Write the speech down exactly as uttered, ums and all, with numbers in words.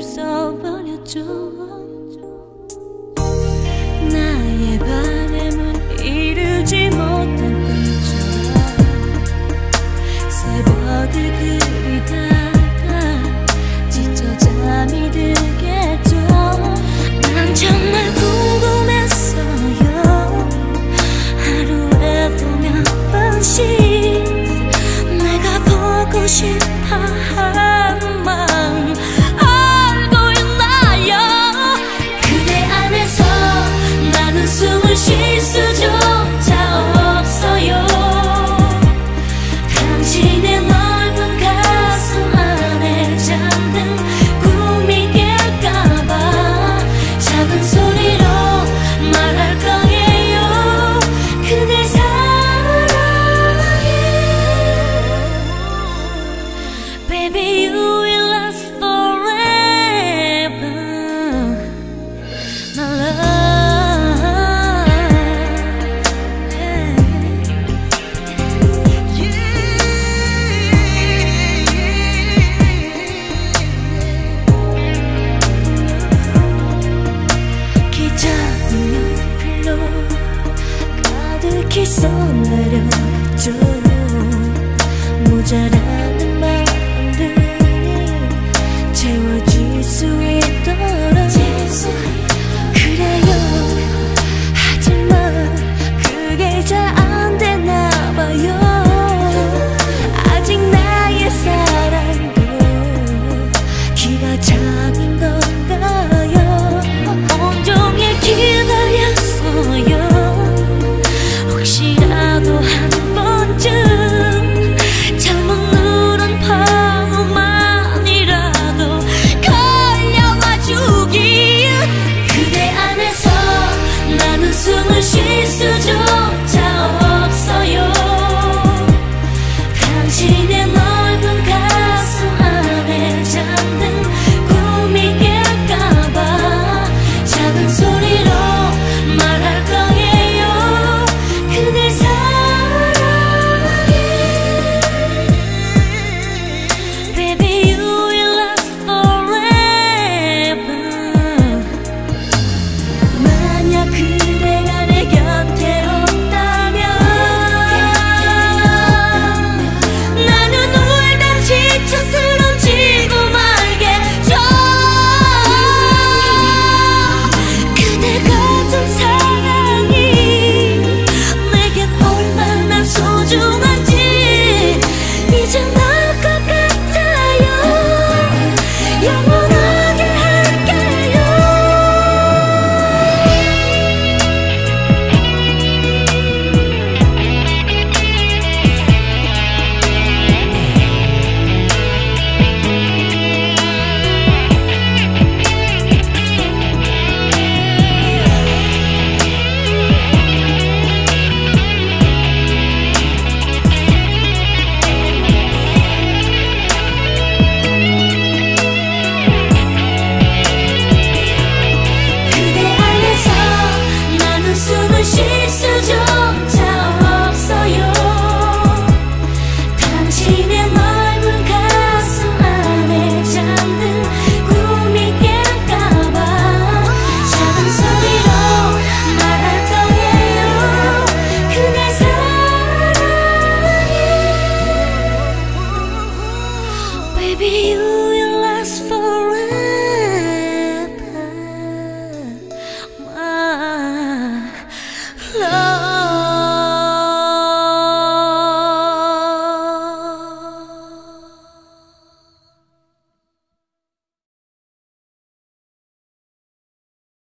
써버렸죠. 나의 바람은 이루지 못한 꿈처럼 새벽을 그리다가 지쳐 잠이 들겠죠. 난 정말 내가 보고 싶어 하는 마음 알고 있나요? 그대 안에서 나는 숨을 쉴 수조차 없어요. 당신의 넓은 가슴 안에 잠든 꿈이 깰까봐 작은 소리로 말할 거예요. 그대 손내려갔죠. 모자라는 마음들이 채워질 수 있도록 그래요. 하지만 그게 잘 안 되나 봐요. 아직 나의 사랑도 기가 차인 건가요? 온종일 기다렸어요. 실수조차 없어요. 당신의 넓은 가슴 안에 잠든 꿈이 깰까봐 작은 소리로 말할 거예요. 그댈 사랑해. Baby you will last forever. 만약 그